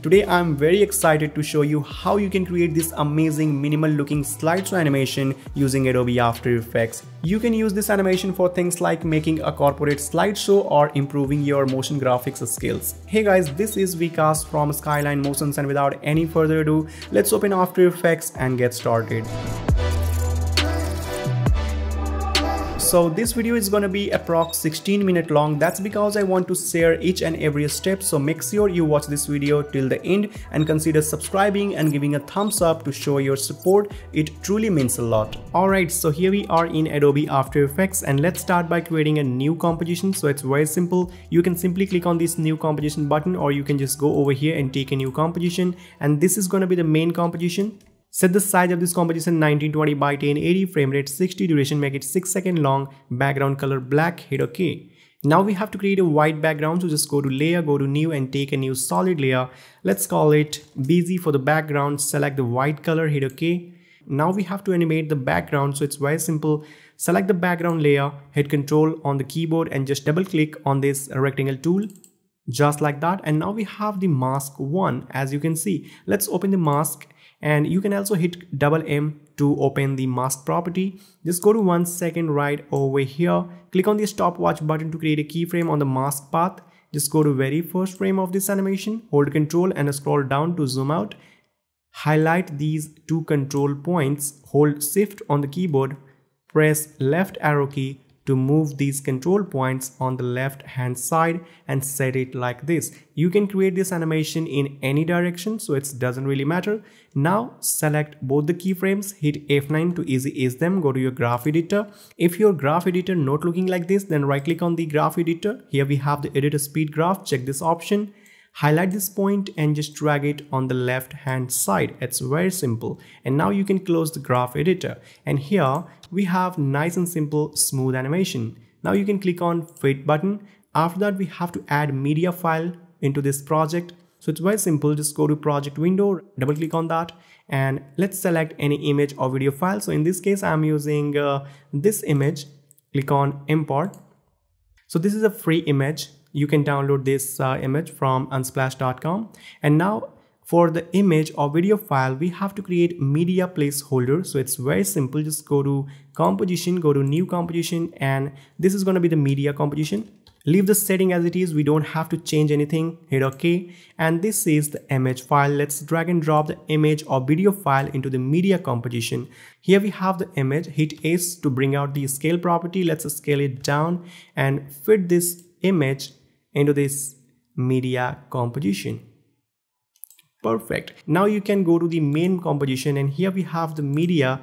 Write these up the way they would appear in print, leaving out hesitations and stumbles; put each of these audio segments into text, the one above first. Today I am very excited to show you how you can create this amazing minimal looking slideshow animation using Adobe After Effects. You can use this animation for things like making a corporate slideshow or improving your motion graphics skills. Hey guys, this is Vikas from Skyline Motions, and without any further ado, let's open After Effects and get started. So this video is gonna be approx 16 minutes long. That's because I want to share each and every step, so make sure you watch this video till the end and consider subscribing and giving a thumbs up to show your support. It truly means a lot. Alright, so here we are in Adobe After Effects, and let's start by creating a new composition. So it's very simple. You can simply click on this new composition button, or you can just go over here and take a new composition, and this is gonna be the main composition. Set the size of this composition 1920 by 1080, frame rate 60, duration make it 6 seconds long, background color black, hit OK. Now we have to create a white background, so just go to layer, go to new and take a new solid layer. Let's call it BZ for the background, select the white color, hit OK. Now we have to animate the background, so it's very simple. Select the background layer, hit Ctrl on the keyboard and just double click on this rectangle tool. Just like that, and now we have the mask one, as you can see. Let's open the mask. And you can also hit double M to open the mask property. Just go to 1 second right over here. Click on the stopwatch button to create a keyframe on the mask path. Just go to very first frame of this animation. Hold Control and scroll down to zoom out. Highlight these two control points. Hold Shift on the keyboard. Press left arrow key to move these control points on the left hand side and set it like this. You can create this animation in any direction, so it doesn't really matter. Now select both the keyframes, hit F9 to easy ease them, go to your graph editor. If your graph editor not looking like this, then right click on the graph editor. Here we have the edit speed graph, check this option. Highlight this point and just drag it on the left hand side. It's very simple. And now you can close the graph editor. And here we have nice and simple smooth animation. Now you can click on Fit button. After that we have to add media file into this project. So it's very simple. Just go to project window, double click on that, and let's select any image or video file. So in this case I'm using this image. Click on import. So this is a free image. You can download this image from unsplash.com. And now for the image or video file, we have to create media placeholder. So it's very simple. Just go to composition, go to new composition, and this is going to be the media composition. Leave the setting as it is. We don't have to change anything. Hit OK. And this is the image file. Let's drag and drop the image or video file into the media composition. Here we have the image. Hit S to bring out the scale property. Let's scale it down and fit this image into this media composition. Perfect. Now you can go to the main composition, and here we have the media.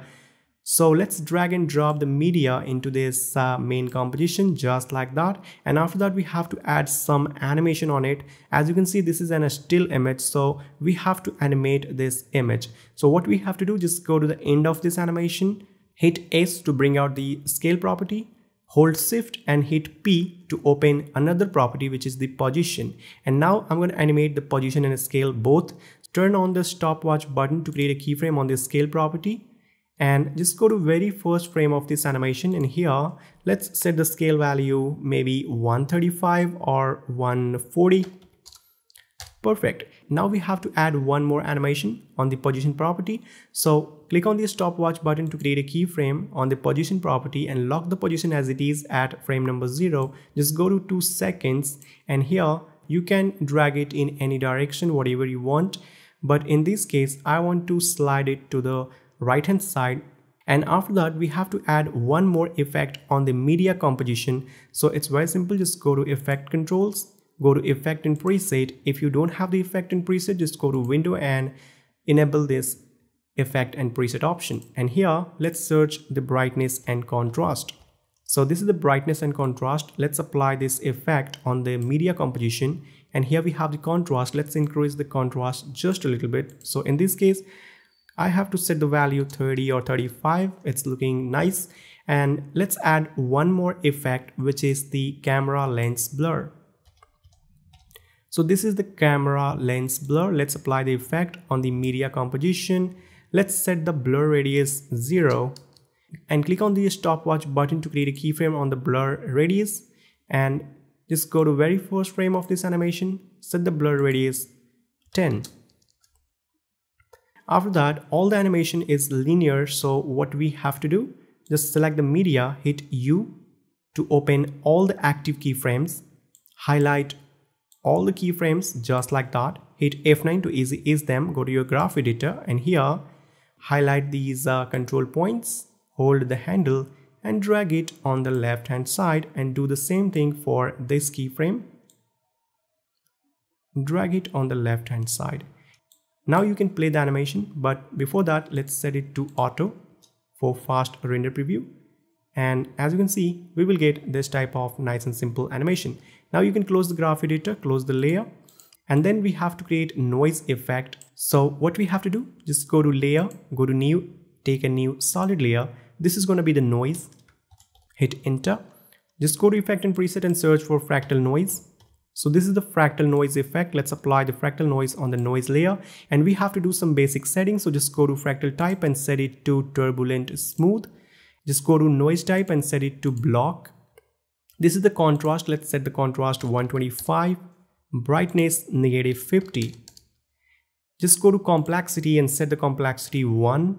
So let's drag and drop the media into this main composition, just like that. And after that we have to add some animation on it. As you can see, this is a still image, so we have to animate this image. So what we have to do, just go to the end of this animation, hit S to bring out the scale property. Hold Shift and hit P to open another property, which is the position. And now I'm going to animate the position and scale both. Turn on the stopwatch button to create a keyframe on the scale property, and just go to very first frame of this animation, and here let's set the scale value maybe 135 or 140. Perfect. Now we have to add one more animation on the position property. So click on the stopwatch button to create a keyframe on the position property and lock the position as it is at frame number 0. Just go to 2 seconds, and here you can drag it in any direction, whatever you want. But in this case, I want to slide it to the right hand side. And after that, we have to add one more effect on the media composition. So it's very simple. Just go to effect controls. Go to effect and preset. If you don't have the effect and preset, just go to window and enable this effect and preset option. And here let's search the brightness and contrast. So this is the brightness and contrast. Let's apply this effect on the media composition, and here we have the contrast. Let's increase the contrast just a little bit. So in this case I have to set the value 30 or 35. It's looking nice. And let's add one more effect, which is the camera lens blur. So this is the camera lens blur. Let's apply the effect on the media composition. Let's set the blur radius 0 and click on the stopwatch button to create a keyframe on the blur radius, and just go to very first frame of this animation, set the blur radius 10. After that, all the animation is linear, so what we have to do, just select the media, hit U to open all the active keyframes, highlight all the keyframes just like that, hit F9 to easy ease them, go to your graph editor and here highlight these control points, hold the handle and drag it on the left hand side and do the same thing for this keyframe, drag it on the left hand side. Now you can play the animation, but before that let's set it to auto for fast render preview, and as you can see we will get this type of nice and simple animation. Now you can close the graph editor, close the layer, and then we have to create noise effect. So what we have to do, just go to layer, go to new, take a new solid layer, this is going to be the noise, hit enter, just go to effect and preset and search for fractal noise. So this is the fractal noise effect. Let's apply the fractal noise on the noise layer, and we have to do some basic settings. So just go to fractal type and set it to turbulent smooth. Just go to noise type and set it to block. This is the contrast. Let's set the contrast to 125, brightness -50. Just go to complexity and set the complexity 1.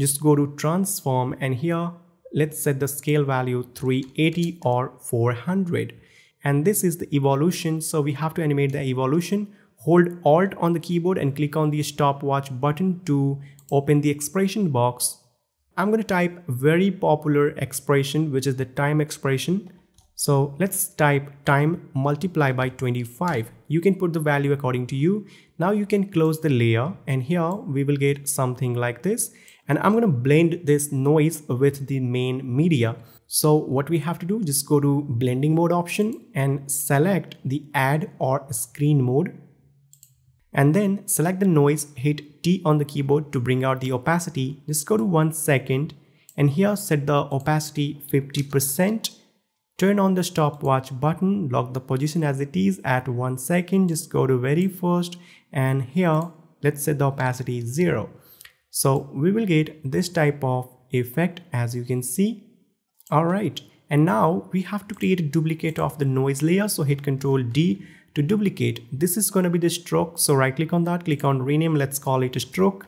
Just go to transform and here let's set the scale value 380 or 400. And this is the evolution, so we have to animate the evolution. Hold Alt on the keyboard and click on the stopwatch button to open the expression box. I'm going to type very popular expression, which is the time expression. So let's type time multiply by 25. You can put the value according to you. Now you can close the layer and here we will get something like this. And I'm going to blend this noise with the main media. So what we have to do, just go to blending mode option and select the add or screen mode. And then select the noise, hit T on the keyboard to bring out the opacity. Just go to 1 second and here set the opacity 50%. Turn on the stopwatch button, lock the position as it is at 1 second. Just go to very first and here let's set the opacity 0. So we will get this type of effect as you can see. Alright, and now we have to create a duplicate of the noise layer, so hit Ctrl D to duplicate. This is going to be the stroke, so right click on that, click on rename, let's call it a stroke.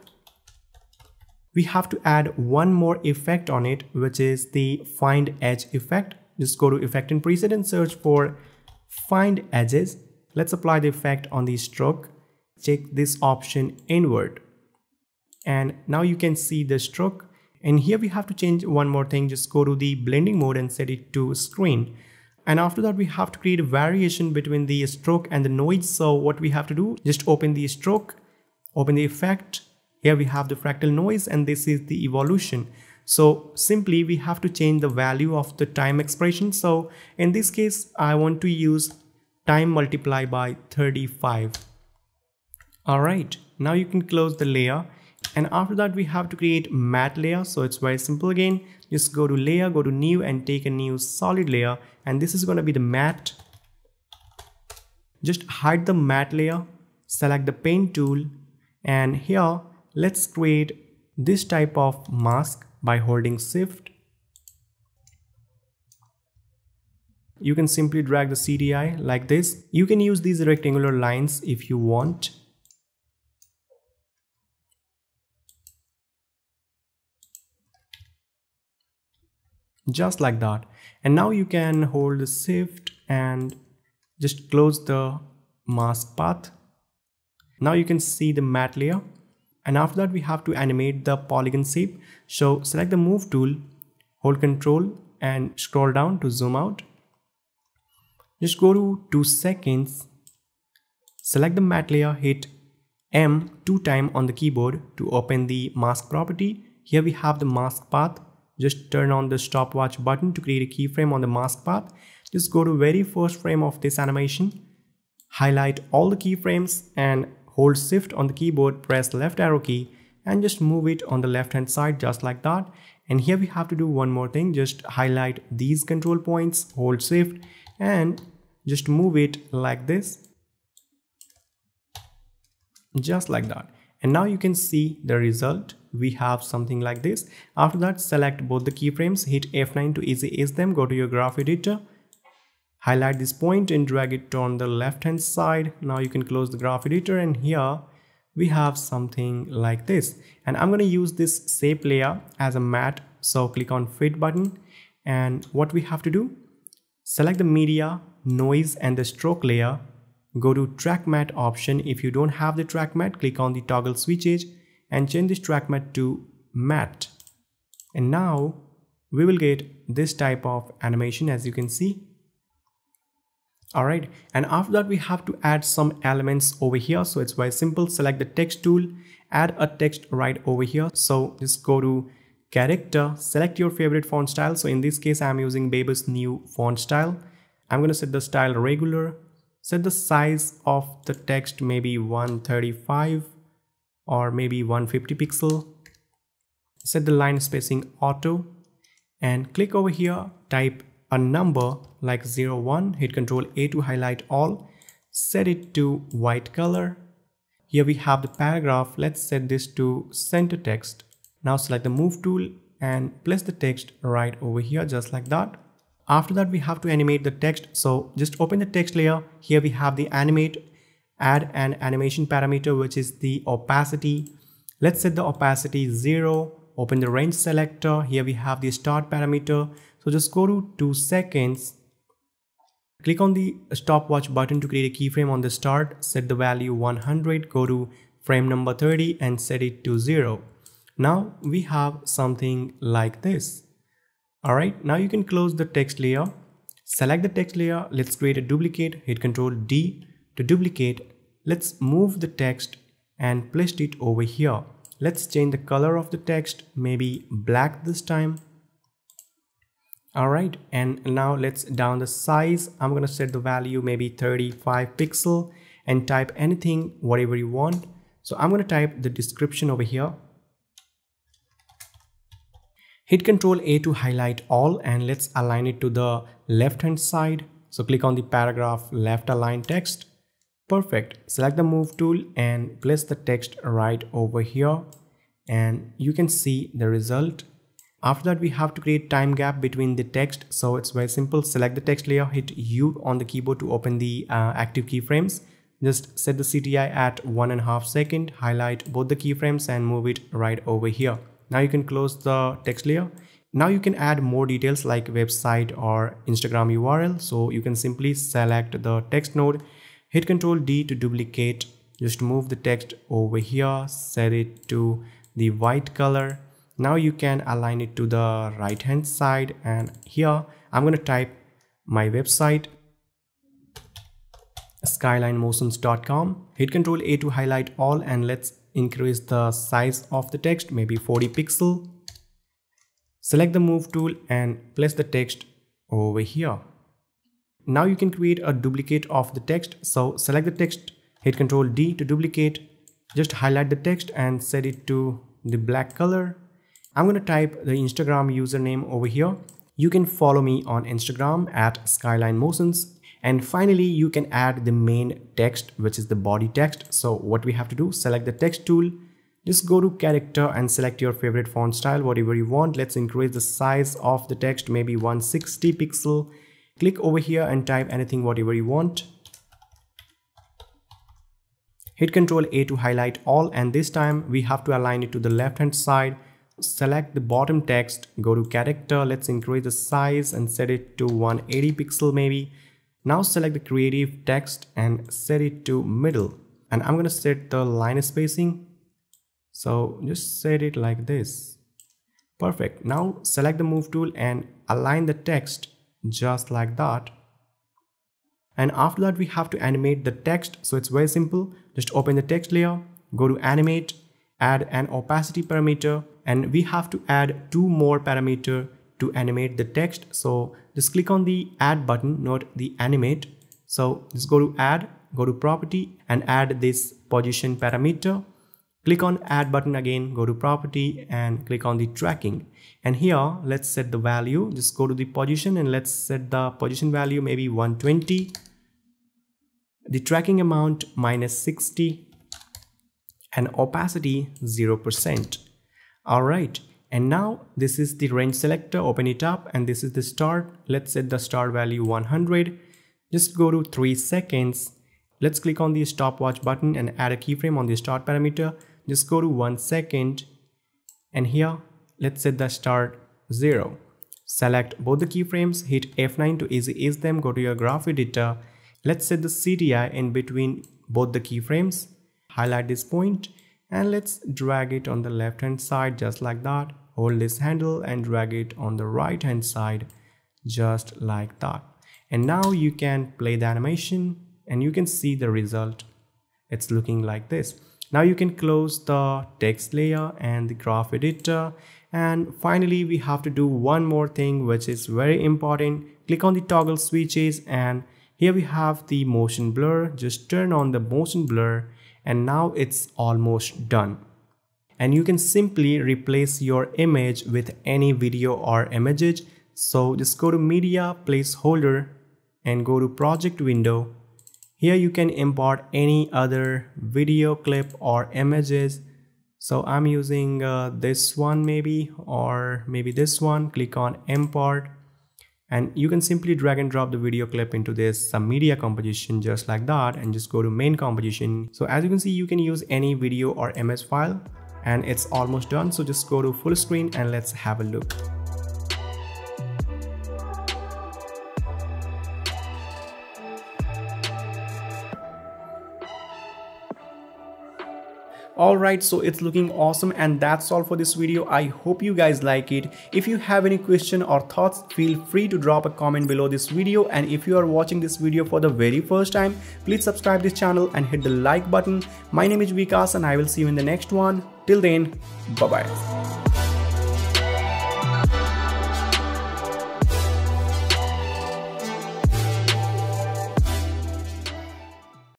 We have to add one more effect on it, which is the find edge effect. Just go to effect and preset and search for find edges. Let's apply the effect on the stroke, check this option inward. And now you can see the stroke. And here we have to change one more thing, just go to the blending mode and set it to screen. And after that we have to create a variation between the stroke and the noise. So what we have to do, just open the stroke, open the effect. Here we have the fractal noise and this is the evolution. So simply we have to change the value of the time expression. So in this case I want to use time multiply by 35. Alright, now you can close the layer. And after that we have to create matte layer, so it's very simple again. Just go to layer, go to new and take a new solid layer, and this is going to be the matte. Just hide the matte layer, select the paint tool, and here let's create this type of mask by holding shift. You can simply drag the CTI like this. You can use these rectangular lines if you want. Just like that, and now you can hold the shift and just close the mask path. Now you can see the matte layer, and after that we have to animate the polygon shape. So select the move tool, hold Control and scroll down to zoom out. Just go to 2 seconds, select the matte layer, hit M 2 times on the keyboard to open the mask property. Here we have the mask path. Just turn on the stopwatch button to create a keyframe on the mask path. Just go to very first frame of this animation, highlight all the keyframes and hold shift on the keyboard, press left arrow key and just move it on the left hand side just like that. And here we have to do one more thing, just highlight these control points, hold shift and just move it like this, just like that. And now you can see the result. We have something like this. After that select both the keyframes, hit F9 to easy ease them, go to your graph editor, Highlight this point and drag it on the left hand side. Now you can close the graph editor, and here we have something like this. And I'm going to use this shape layer as a matte. So click on fit button, and what we have to do, select the media, noise and the stroke layer. Go to track matte option. If you don't have the track matte, click on the toggle switch edge and change this track matte to matte. And now we will get this type of animation, as you can see. Alright, and after that we have to add some elements over here. So it's very simple. Select the text tool, add a text right over here. So just go to character, select your favorite font style. So in this case, I'm using Bebas Neue font style. I'm going to set the style regular, set the size of the text maybe 135 or maybe 150 pixel. Set the line spacing auto and click over here, type a number like 01, hit Ctrl A to highlight all, set it to white color. Here we have the paragraph. Let's set this to center text. Now select the move tool and place the text right over here, just like that. After that, we have to animate the text. So just open the text layer. Here we have the animate, add an animation parameter, which is the opacity. Let's set the opacity 0, open the range selector. Here we have the start parameter. So just go to 2 seconds, click on the stopwatch button to create a keyframe on the start, set the value 100, go to frame number 30 and set it to 0. Now we have something like this. All right, now you can close the text layer, select the text layer. Let's create a duplicate, hit Ctrl D to duplicate. Let's move the text and place it over here. Let's change the color of the text, maybe black this time. Alright, and now let's down the size. I'm going to set the value maybe 35 pixel and type anything, whatever you want. So I'm going to type the description over here. Hit Ctrl A to highlight all, and let's align it to the left hand side. So click on the paragraph, left align text. Perfect. Select the move tool and place the text right over here, and you can see the result. After that, we have to create time gap between the text. So it's very simple. Select the text layer, hit U on the keyboard to open the active keyframes. Just set the CTI at 1.5 seconds, highlight both the keyframes and move it right over here. Now you can close the text layer. Now you can add more details like website or Instagram URL. So you can simply select the text node, hit Ctrl D to duplicate. Just move the text over here, set it to the white color. Now you can align it to the right hand side, and here I'm going to type my website, skylinemotions.com. Hit Ctrl A to highlight all, and let's increase the size of the text, maybe 40 pixel. Select the move tool and place the text over here. Now you can create a duplicate of the text. So select the text, hit Ctrl D to duplicate. Just highlight the text and set it to the black color. I'm going to type the Instagram username over here. You can follow me on Instagram at Skyline Motions. And finally, you can add the main text, which is the body text. So what we have to do, select the text tool, just go to character and select your favorite font style, whatever you want. Let's increase the size of the text, maybe 160 pixel. Click over here and type anything, whatever you want. Hit Ctrl A to highlight all, and this time we have to align it to the left hand side. Select the bottom text, go to character, let's increase the size and set it to 180 pixel maybe. Now select the creative text and set it to middle, and I'm going to set the line spacing. So just set it like this. Perfect. Now select the move tool and align the text just like that. And after that, we have to animate the text. So it's very simple. Just open the text layer, go to animate, add an opacity parameter, and we have to add 2 more parameters to animate the text. So just click on the add button, not the animate. So just go to add, go to property and add this position parameter. Click on add button again, go to property and click on the tracking. And here let's set the value. Just go to the position and let's set the position value maybe 120. The tracking amount -60 and opacity 0%. All right, and now this is the range selector, open it up, and this is the start. Let's set the start value 100 Just go to 3 seconds. Let's click on the stopwatch button and add a keyframe on the start parameter. Just go to 1 second. And here, let's set the start 0. Select both the keyframes, hit F9 to easy ease them, go to your graph editor. Let's set the CTI in between both the keyframes. Highlight this point and let's drag it on the left hand side just like that. Hold this handle and drag it on the right hand side just like that. And now you can play the animation and you can see the result. It's looking like this. Now you can close the text layer and the graph editor. And finally, we have to do one more thing which is very important. Click on the toggle switches and here we have the motion blur. Just turn on the motion blur and now it's almost done. And you can simply replace your image with any video or images. So just go to media, placeholder and go to project window. Here you can import any other video clip or images. So I'm using this one maybe, or maybe this one. Click on import and you can simply drag and drop the video clip into this media composition just like that and just go to main composition. So as you can see, you can use any video or image file and it's almost done. So just go to full screen and let's have a look. Alright, so it's looking awesome and that's all for this video. I hope you guys like it. If you have any question or thoughts, feel free to drop a comment below this video. And if you are watching this video for the very first time, please subscribe this channel and hit the like button. My name is Vikas and I will see you in the next one. Till then, bye-bye.